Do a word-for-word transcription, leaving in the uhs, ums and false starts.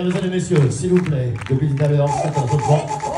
Mesdames et messieurs, s'il vous plaît, depuis tout à l'heure, c'est un peu de temps.